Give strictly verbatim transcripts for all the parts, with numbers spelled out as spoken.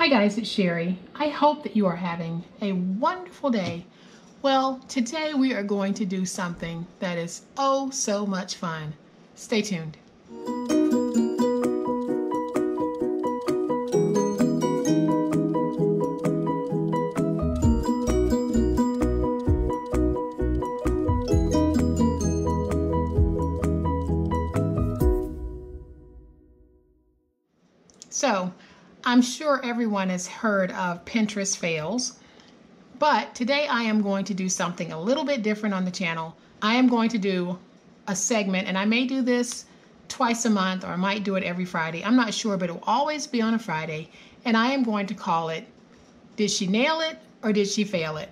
Hi guys, it's Sherry. I hope that you are having a wonderful day. Well, today we are going to do something that is oh so much fun. Stay tuned. So, I'm sure everyone has heard of Pinterest fails, but today I am going to do something a little bit different on the channel. I am going to do a segment, and I may do this twice a month, or I might do it every Friday. I'm not sure, but it will always be on a Friday, and I am going to call it, Did She Nail It or Did She Fail It?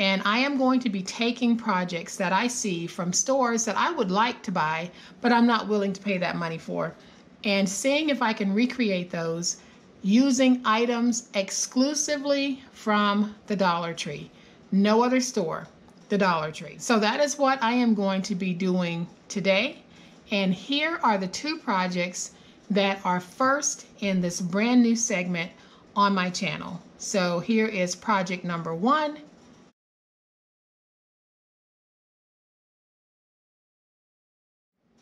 And I am going to be taking projects that I see from stores that I would like to buy, but I'm not willing to pay that money for, and seeing if I can recreate those using items exclusively from the Dollar Tree. No other store, the Dollar Tree. So that is what I am going to be doing today. And here are the two projects that are first in this brand new segment on my channel. So here is project number one.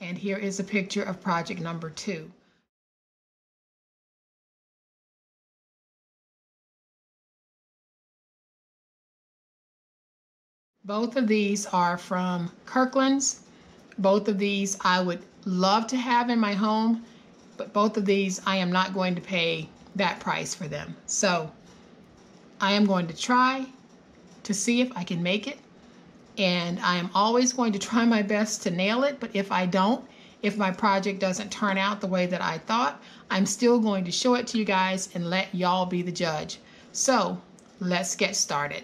And here is a picture of project number two. Both of these are from Kirkland's. Both of these I would love to have in my home, but both of these I am not going to pay that price for them. So I am going to try to see if I can make it. And I am always going to try my best to nail it, but if I don't, if my project doesn't turn out the way that I thought, I'm still going to show it to you guys and let y'all be the judge. So let's get started.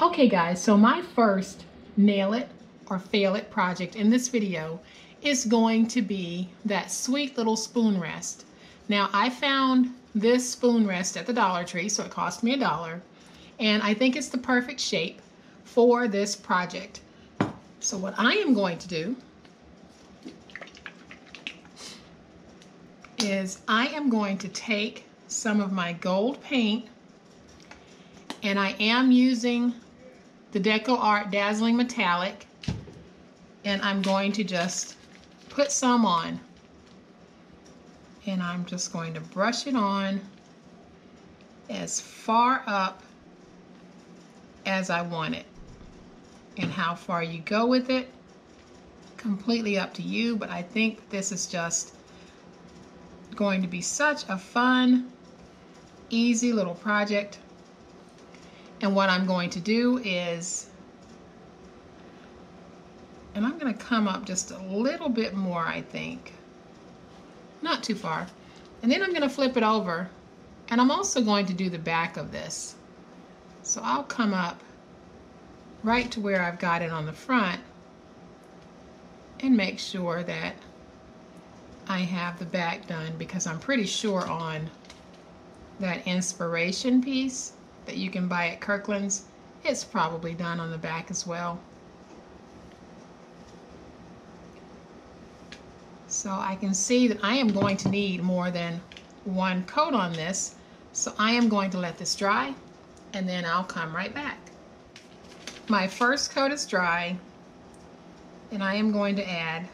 Okay guys, so my first nail it or fail it project in this video is going to be that sweet little spoon rest. Now I found this spoon rest at the Dollar Tree, so it cost me a dollar, and I think it's the perfect shape for this project. So what I am going to do is I am going to take some of my gold paint, and I am using the DecoArt Dazzling Metallic, and I'm going to just put some on, and I'm just going to brush it on as far up as I want it. And how far you go with it, completely up to you, but I think this is just going to be such a fun, easy little project. And what I'm going to do is, and I'm going to come up just a little bit more, I think, not too far. And then I'm going to flip it over, and I'm also going to do the back of this. So I'll come up right to where I've got it on the front and make sure that I have the back done, because I'm pretty sure on that inspiration piece that you can buy at Kirkland's, it's probably done on the back as well. So I can see that I am going to need more than one coat on this, so I am going to let this dry and then I'll come right back. My first coat is dry, and I am going to add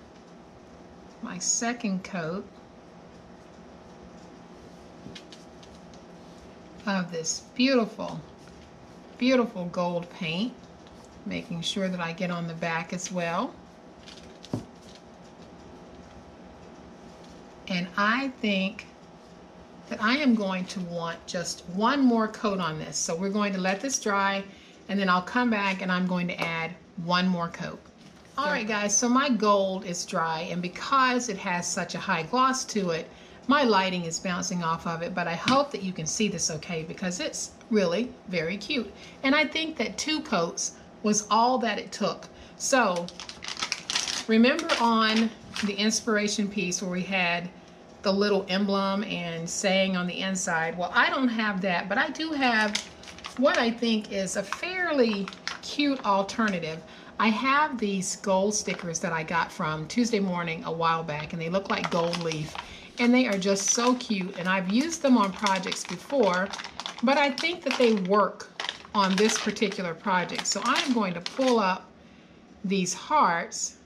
my second coat of this beautiful, beautiful gold paint, making sure that I get on the back as well. And I think that I am going to want just one more coat on this. So we're going to let this dry, and then I'll come back and I'm going to add one more coat. All right guys, so my gold is dry, and because it has such a high gloss to it, my lighting is bouncing off of it, but I hope that you can see this okay, because it's really very cute. And I think that two coats was all that it took. So remember on the inspiration piece where we had the little emblem and saying on the inside? Well, I don't have that, but I do have what I think is a fairly cute alternative. I have these gold stickers that I got from Tuesday Morning a while back, and they look like gold leaf. and they are just so cute, and I've used them on projects before, but I think that they work on this particular project. So I am going to pull up these hearts,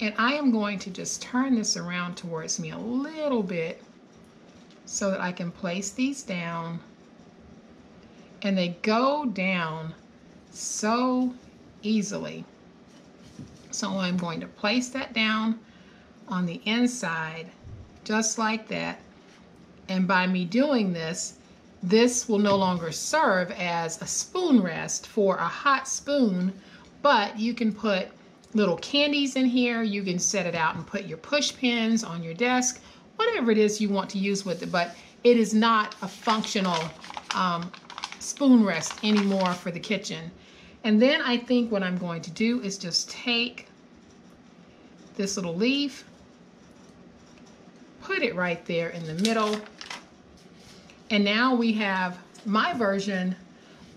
and I am going to just turn this around towards me a little bit so that I can place these down, and they go down so easily. So I'm going to place that down on the inside just like that, and by me doing this, this will no longer serve as a spoon rest for a hot spoon, but you can put little candies in here. You can set it out and put your push pins on your desk, whatever it is you want to use with it, but it is not a functional um, spoon rest anymore for the kitchen. And then I think what I'm going to do is just take this little leaf, put it right there in the middle, and now we have my version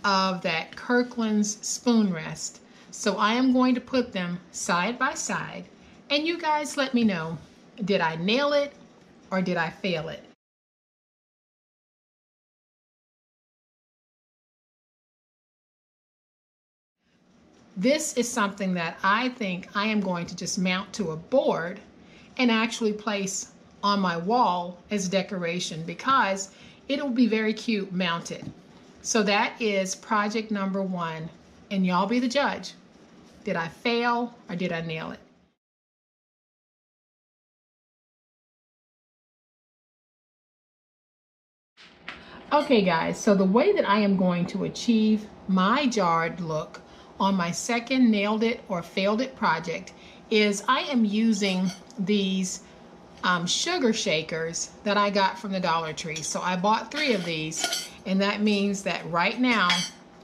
of that Kirkland's spoon rest. So I am going to put them side by side, and you guys let me know, did I nail it or did I fail it? This is something that I think I am going to just mount to a board and actually place on my wall as decoration, because it'll be very cute mounted. So that is project number one, and y'all be the judge. Did I fail or did I nail it? Okay guys, so the way that I am going to achieve my jarred look on my second nailed it or failed it project is I am using these um, sugar shakers that I got from the Dollar Tree. So I bought three of these, and that means that right now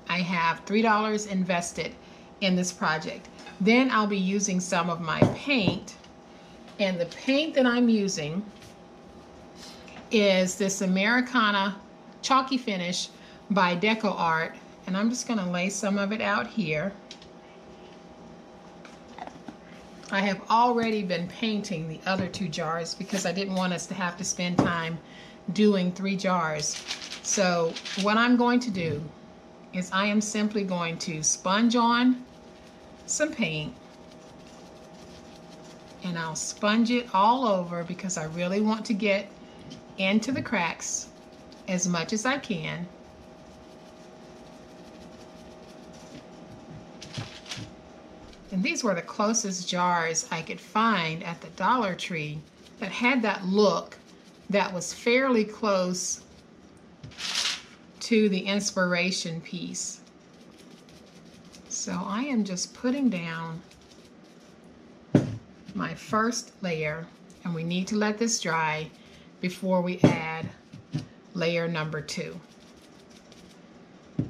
I have three dollars invested in this project. Then I'll be using some of my paint, and the paint that I'm using is this Americana Chalky Finish by DecoArt. And I'm just going to lay some of it out here. I have already been painting the other two jars because I didn't want us to have to spend time doing three jars. So what I'm going to do is I am simply going to sponge on some paint, and I'll sponge it all over because I really want to get into the cracks as much as I can. And these were the closest jars I could find at the Dollar Tree that had that look that was fairly close to the inspiration piece. So I am just putting down my first layer, and we need to let this dry before we add layer number two.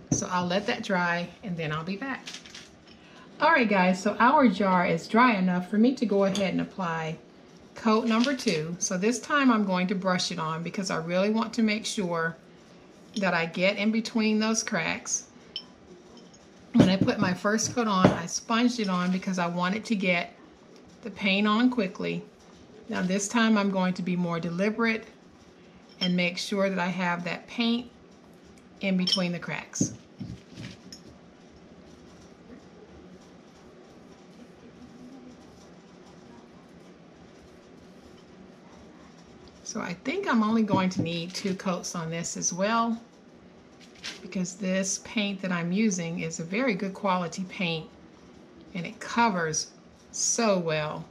So I'll let that dry, and then I'll be back. Alright guys, so our jar is dry enough for me to go ahead and apply coat number two. So this time I'm going to brush it on because I really want to make sure that I get in between those cracks. When I put my first coat on, I sponged it on because I wanted to get the paint on quickly. Now this time I'm going to be more deliberate and make sure that I have that paint in between the cracks. So I think I'm only going to need two coats on this as well, because this paint that I'm using is a very good quality paint, and it covers so well.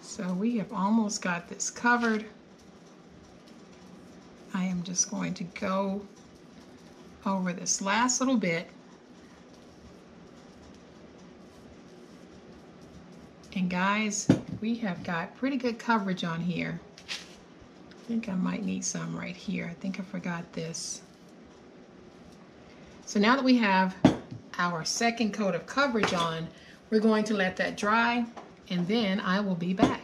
So we have almost got this covered. I am just going to go over this last little bit . And guys, we have got pretty good coverage on here. I think I might need some right here. I think I forgot this. So now that we have our second coat of coverage on, we're going to let that dry, and then I will be back.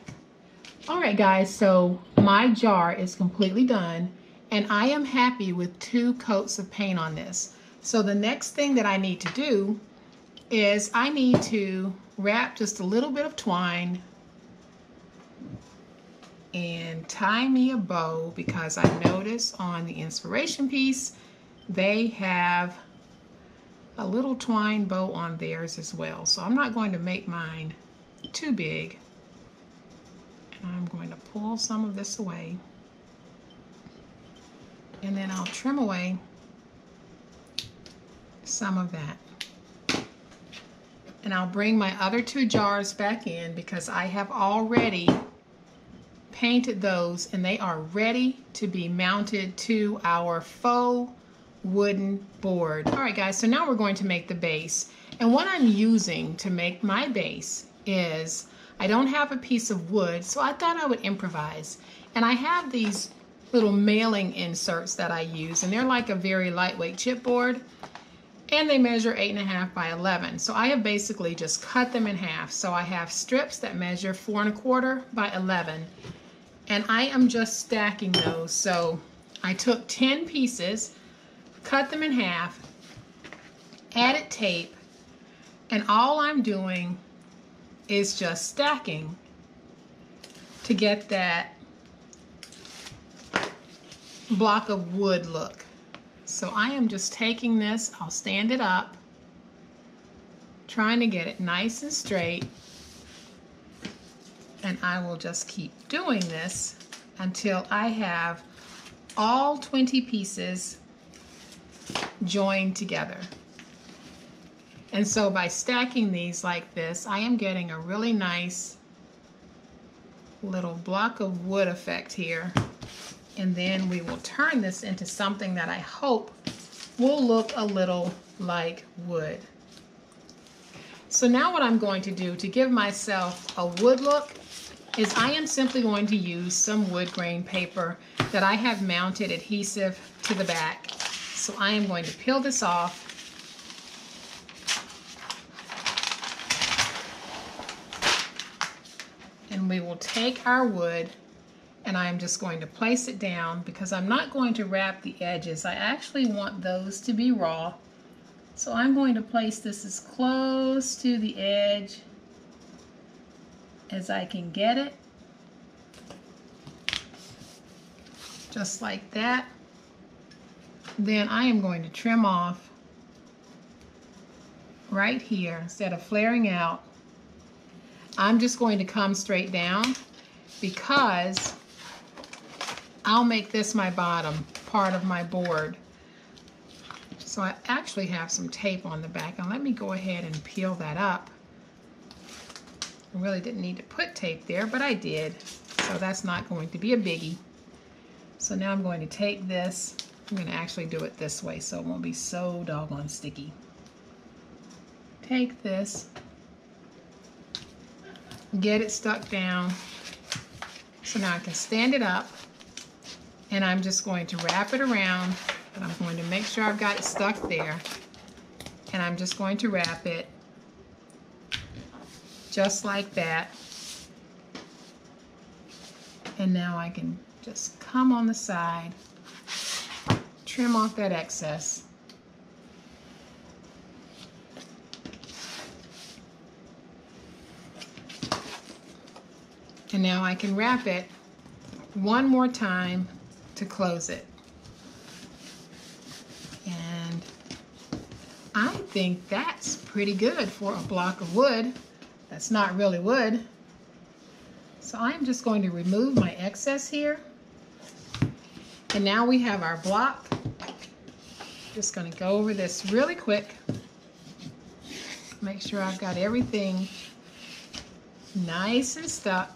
All right guys, so my jar is completely done, and I am happy with two coats of paint on this. So the next thing that I need to do is I need to wrap just a little bit of twine and tie me a bow, because I noticed on the inspiration piece they have a little twine bow on theirs as well. So I'm not going to make mine too big, and I'm going to pull some of this away, and then I'll trim away some of that. And I'll bring my other two jars back in, because I have already painted those and they are ready to be mounted to our faux wooden board. All right guys, so now we're going to make the base. And what I'm using to make my base is, I don't have a piece of wood, so I thought I would improvise. And I have these little mailing inserts that I use, and they're like a very lightweight chipboard, and they measure eight and a half by eleven. So I have basically just cut them in half. So I have strips that measure four and a quarter by eleven. And I am just stacking those. So I took ten pieces, cut them in half, added tape, and all I'm doing is just stacking to get that block of wood look. So I am just taking this, I'll stand it up, trying to get it nice and straight, and I will just keep doing this until I have all twenty pieces joined together. And so by stacking these like this, I am getting a really nice little block of wood effect here. And then we will turn this into something that I hope will look a little like wood. So now what I'm going to do to give myself a wood look is I am simply going to use some wood grain paper that I have mounted adhesive to the back. So I am going to peel this off. And we will take our wood, and I'm just going to place it down, because I'm not going to wrap the edges. I actually want those to be raw. So I'm going to place this as close to the edge as I can get it. Just like that. Then I am going to trim off right here. Instead of flaring out, I'm just going to come straight down, because I'll make this my bottom part of my board. So I actually have some tape on the back, and let me go ahead and peel that up. I really didn't need to put tape there, but I did. So that's not going to be a biggie. So now I'm going to take this. I'm going to actually do it this way so it won't be so doggone sticky. Take this, get it stuck down. So now I can stand it up. And I'm just going to wrap it around, and I'm going to make sure I've got it stuck there. And I'm just going to wrap it just like that. And now I can just come on the side, trim off that excess. And now I can wrap it one more time to close it. And I think that's pretty good for a block of wood. That's not really wood. So I'm just going to remove my excess here. And now we have our block. Just going to go over this really quick. Make sure I've got everything nice and stuck.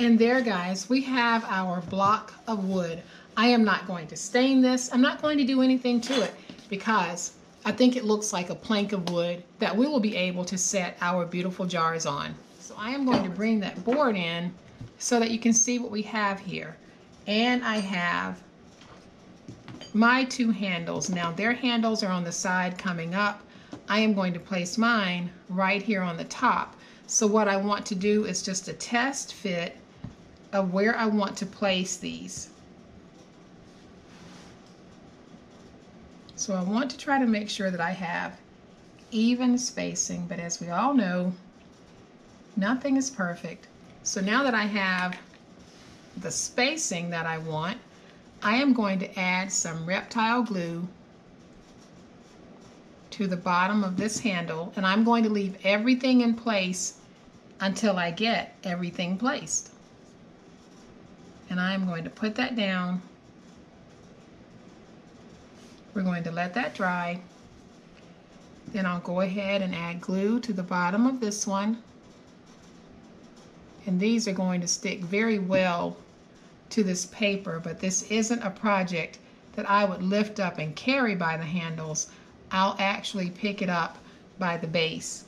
And there, guys, we have our block of wood. I am not going to stain this. I'm not going to do anything to it, because I think it looks like a plank of wood that we will be able to set our beautiful jars on. So I am going to bring that board in so that you can see what we have here. And I have my two handles. Now, their handles are on the side coming up. I am going to place mine right here on the top. So what I want to do is just a test fit of where I want to place these. So I want to try to make sure that I have even spacing, but as we all know, nothing is perfect. So now that I have the spacing that I want, I am going to add some Reptile Glue to the bottom of this handle, and I'm going to leave everything in place until I get everything placed. And I'm going to put that down. We're going to let that dry. Then I'll go ahead and add glue to the bottom of this one. And these are going to stick very well to this paper, but this isn't a project that I would lift up and carry by the handles. I'll actually pick it up by the base.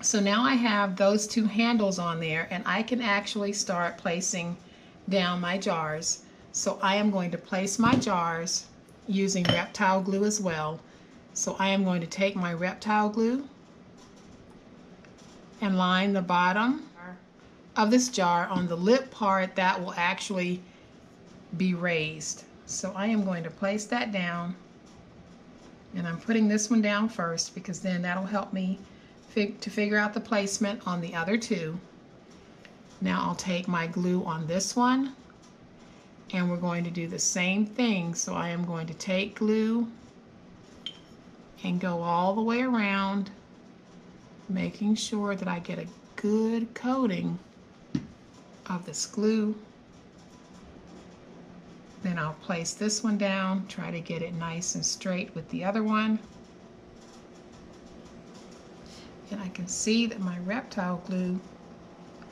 So now I have those two handles on there, and I can actually start placing down my jars. So I am going to place my jars using Reptile Glue as well. So I am going to take my Reptile Glue and line the bottom of this jar on the lip part that will actually be raised. So I am going to place that down, and I'm putting this one down first because then that'll help me fig- to figure out the placement on the other two. Now I'll take my glue on this one, and we're going to do the same thing. So I am going to take glue and go all the way around, making sure that I get a good coating of this glue. Then I'll place this one down, try to get it nice and straight with the other one. And I can see that my Reptile Glue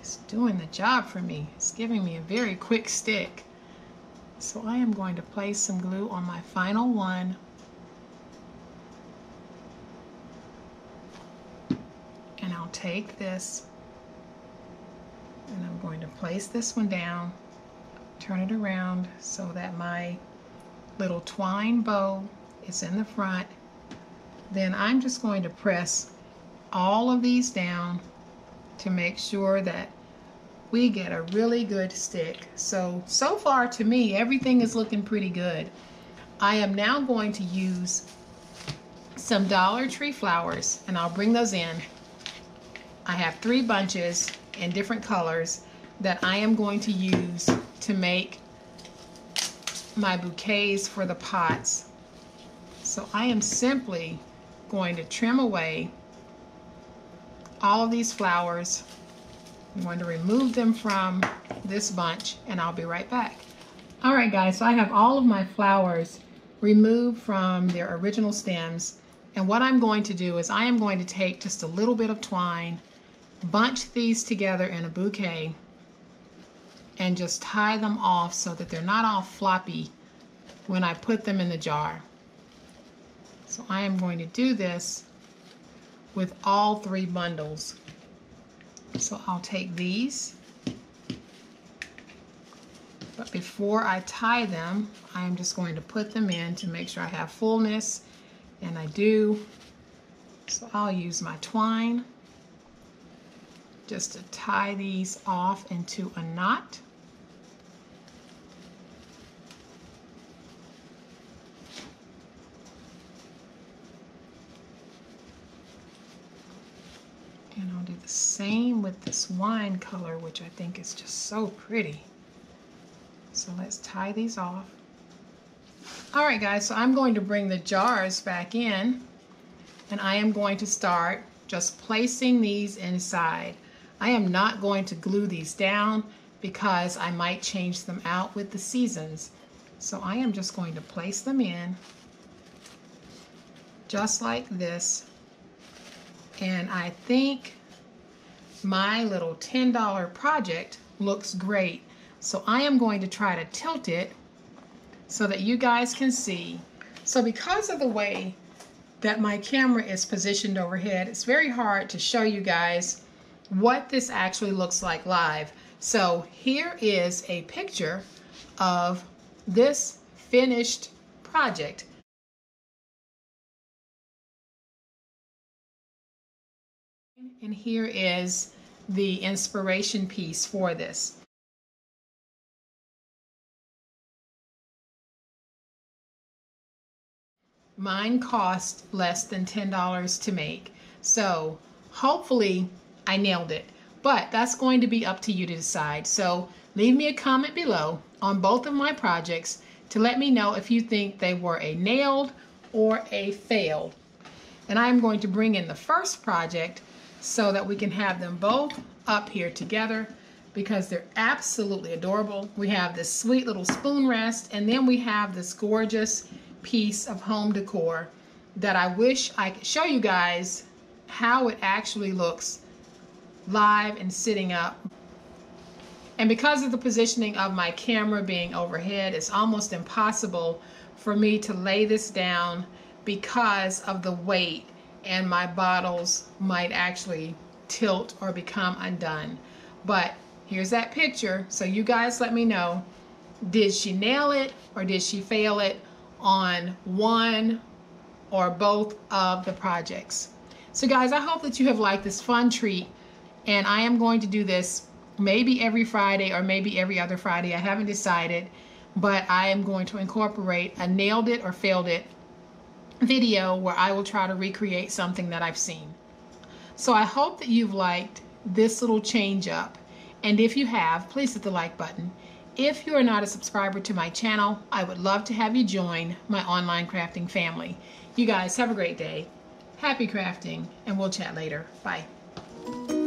is doing the job for me. It's giving me a very quick stick. So I am going to place some glue on my final one. And I'll take this, and I'm going to place this one down, turn it around so that my little twine bow is in the front. Then I'm just going to press all of these down to make sure that we get a really good stick. So, so far to me, everything is looking pretty good. I am now going to use some Dollar Tree flowers, and I'll bring those in. I have three bunches in different colors that I am going to use to make my bouquets for the pots. So I am simply going to trim away all of these flowers. I'm going to remove them from this bunch, and I'll be right back. All right, guys, so I have all of my flowers removed from their original stems, and what I'm going to do is I am going to take just a little bit of twine, bunch these together in a bouquet, and just tie them off so that they're not all floppy when I put them in the jar. So I am going to do this with all three bundles. So I'll take these, but before I tie them, I'm just going to put them in to make sure I have fullness, and I do. So I'll use my twine just to tie these off into a knot. And I'll do the same with this wine color, which I think is just so pretty. So let's tie these off. All right, guys, so I'm going to bring the jars back in, and I am going to start just placing these inside. I am not going to glue these down because I might change them out with the seasons. So I am just going to place them in just like this. And I think my little ten dollar project looks great. So I am going to try to tilt it so that you guys can see. So because of the way that my camera is positioned overhead, it's very hard to show you guys what this actually looks like live. So here is a picture of this finished project. And here is the inspiration piece for this. mine cost less than ten dollars to make. So hopefully I nailed it, but that's going to be up to you to decide. So leave me a comment below on both of my projects to let me know if you think they were a nailed or a failed. And I'm going to bring in the first project so that we can have them both up here together because they're absolutely adorable. We have this sweet little spoon rest, and then we have this gorgeous piece of home decor that I wish I could show you guys how it actually looks live and sitting up. And because of the positioning of my camera being overhead, it's almost impossible for me to lay this down because of the weight, and my bottles might actually tilt or become undone. But here's that picture, so you guys let me know, did she nail it or did she fail it on one or both of the projects? So guys, I hope that you have liked this fun treat, and I am going to do this maybe every Friday or maybe every other Friday. I haven't decided, but I am going to incorporate a nailed it or failed it video where I will try to recreate something that I've seen. So I hope that you've liked this little change up, and if you have, please hit the like button. If you are not a subscriber to my channel, I would love to have you join my online crafting family. You guys have a great day, happy crafting, and we'll chat later. Bye.